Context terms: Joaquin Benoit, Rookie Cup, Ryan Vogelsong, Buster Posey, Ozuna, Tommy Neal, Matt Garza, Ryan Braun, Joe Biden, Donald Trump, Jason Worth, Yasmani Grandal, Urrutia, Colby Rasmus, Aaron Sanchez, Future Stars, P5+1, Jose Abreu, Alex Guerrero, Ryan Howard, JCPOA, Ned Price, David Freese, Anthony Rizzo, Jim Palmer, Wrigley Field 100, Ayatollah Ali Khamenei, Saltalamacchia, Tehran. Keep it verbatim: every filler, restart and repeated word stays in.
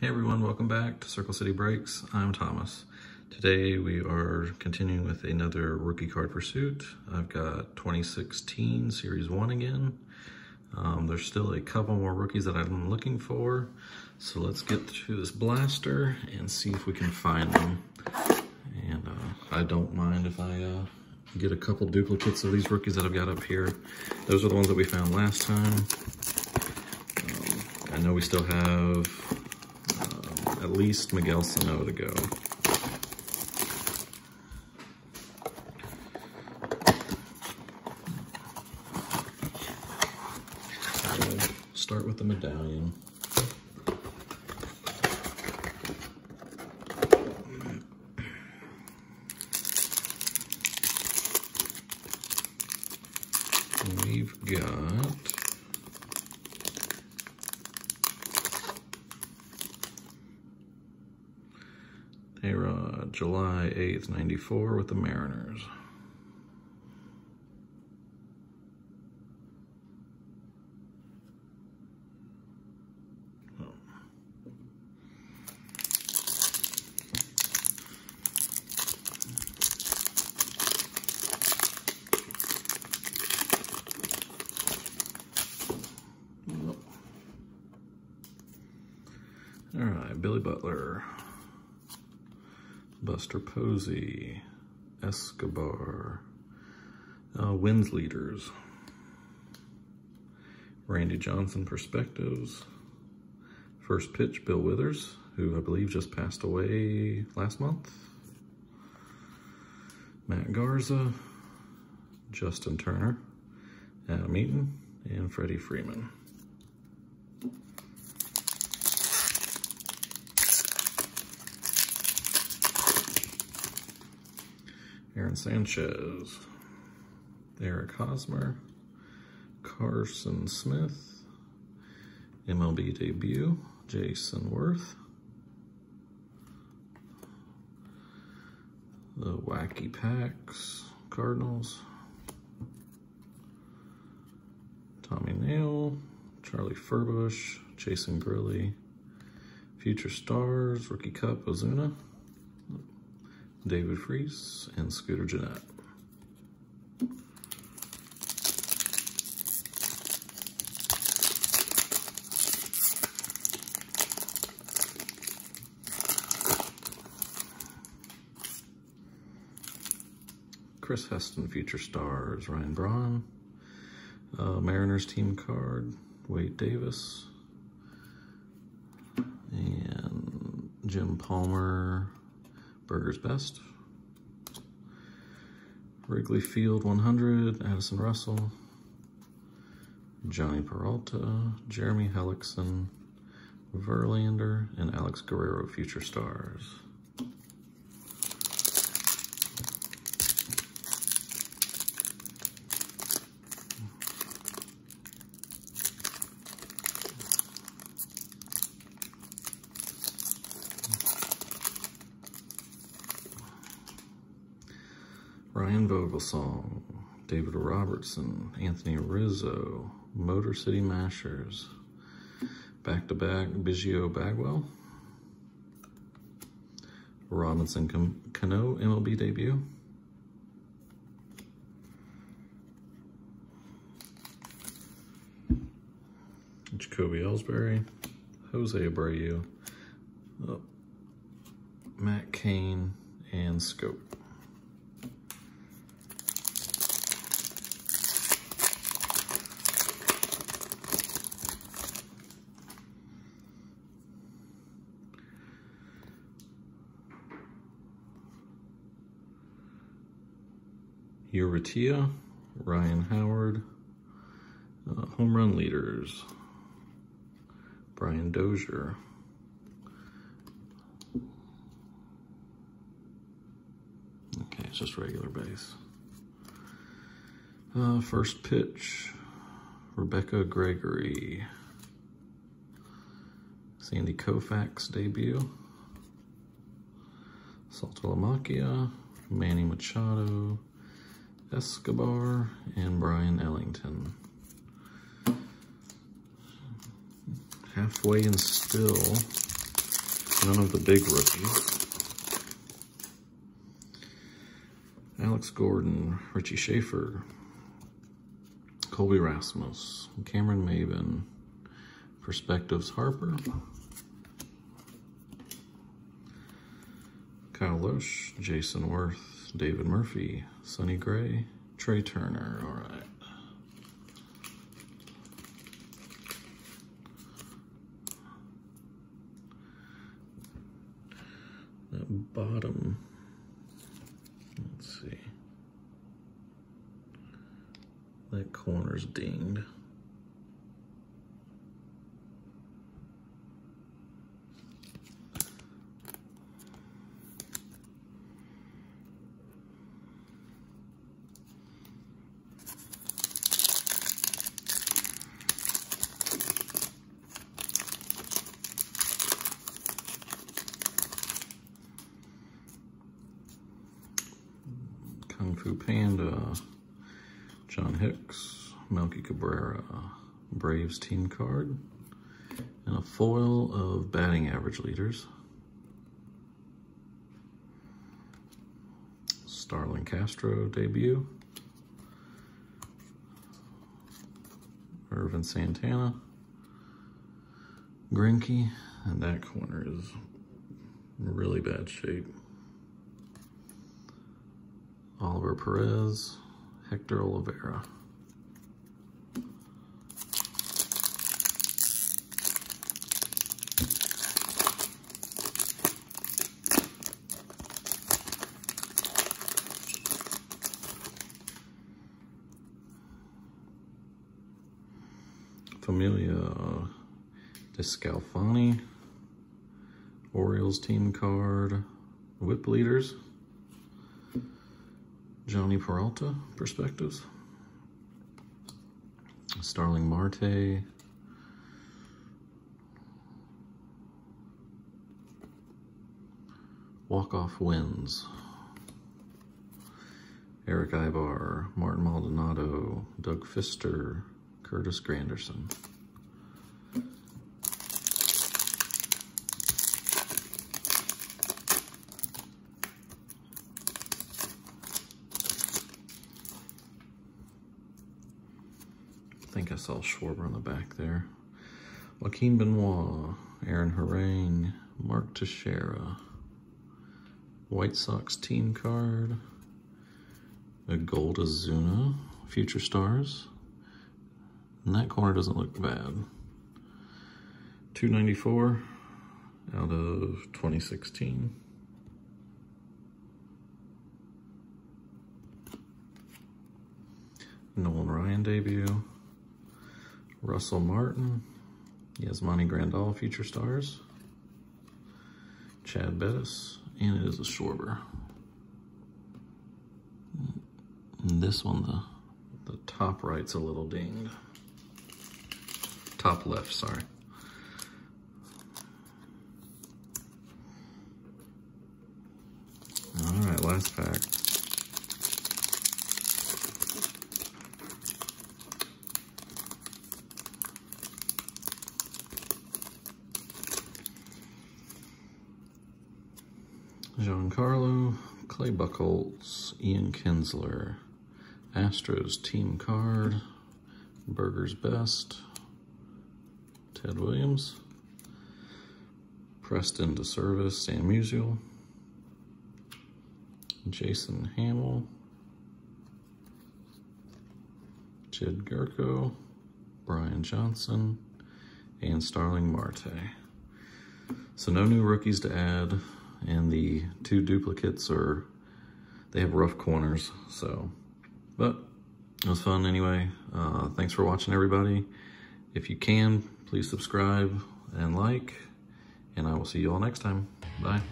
Hey everyone, welcome back to Circle City Breaks. I'm Thomas. Today we are continuing with another Rookie Card Pursuit. I've got twenty sixteen Series one again. Um, there's still a couple more rookies that I'm looking for. So let's get to this blaster and see if we can find them. And uh, I don't mind if I uh, get a couple duplicates of these rookies that I've got up here. Those are the ones that we found last time. Um, I know we still have uh, at least Miguel Sano to go. Start with the medallion. We've got A-Rod, July eighth, ninety-four with the Mariners. All right, Billy Butler, Buster Posey, Escobar, uh, Wins Leaders, Randy Johnson Perspectives, First Pitch, Bill Withers, who I believe just passed away last month, Matt Garza, Justin Turner, Adam Eaton, and Freddie Freeman. Aaron Sanchez, Eric Hosmer, Carson Smith, M L B debut, Jason Worth, the Wacky Packs, Cardinals, Tommy Neal, Charlie Furbush, Jason Grilli, Future Stars, Rookie Cup, Ozuna, David Freese, and Scooter Jeanette. Chris Heston, Future Stars, Ryan Braun, uh, Mariners team card, Wade Davis, and Jim Palmer, Burger's Best, Wrigley Field one hundred, Addison Russell, Johnny Peralta, Jeremy Hellickson, Verlander, and Alex Guerrero, Future Stars. Ryan Vogelsong, David Robertson, Anthony Rizzo, Motor City Mashers, back-to-back Biggio Bagwell, Robinson Cano, M L B debut, Jacoby Ellsbury, Jose Abreu, oh, Matt Cain, and Scope. Urrutia, Ryan Howard, uh, Home Run Leaders, Brian Dozier, okay, it's just regular base, uh, First Pitch, Rebecca Gregory, Sandy Koufax debut, Saltalamacchia, Manny Machado, Escobar, and Brian Ellington. Halfway and still None of the big rookies. Alex Gordon, Richie Schaefer, Colby Rasmus, Cameron Maben, Perspectives Harper, Kyle Loesch, Jason Worth, David Murphy, Sonny Gray, Trey Turner, all right. That bottom, let's see, that corner's dinged. Kung Fu Panda, John Hicks, Melky Cabrera, Braves team card, and a foil of batting average leaders. Starlin Castro debut, Irvin Santana, Greinke, and that corner is in really bad shape. Oliver Perez, Hector Oliveira. Familia Descalfani, Orioles team card, Whip Leaders. Johnny Peralta, Perspectives. Starling Marte. Walk-off wins. Eric Ibar, Martin Maldonado, Doug Fister, Curtis Granderson. I saw Schwarber on the back there. Joaquin Benoit, Aaron Harang, Mark Teixeira, White Sox team card, a gold Ozuna, Future Stars. And that corner doesn't look bad. two ninety-four out of twenty sixteen. Nolan Ryan debut. Russell Martin, Yasmani Grandal, Future Stars, Chad Bettis, and it is a Schwarber. And this one, the, the top right's a little dinged. Top left, sorry. All right, last pack. Giancarlo, Clay Buchholz, Ian Kinsler, Astros team card, Burger's Best, Ted Williams, Preston DeServis, Sam Musial, Jason Hamill, Jed Gurko, Brian Johnson, and Starling Marte. So no new rookies to add. And the two duplicates are, they have rough corners, so. But it was fun anyway. Uh, thanks for watching, everybody. If you can, please subscribe and like, and I will see you all next time. Bye.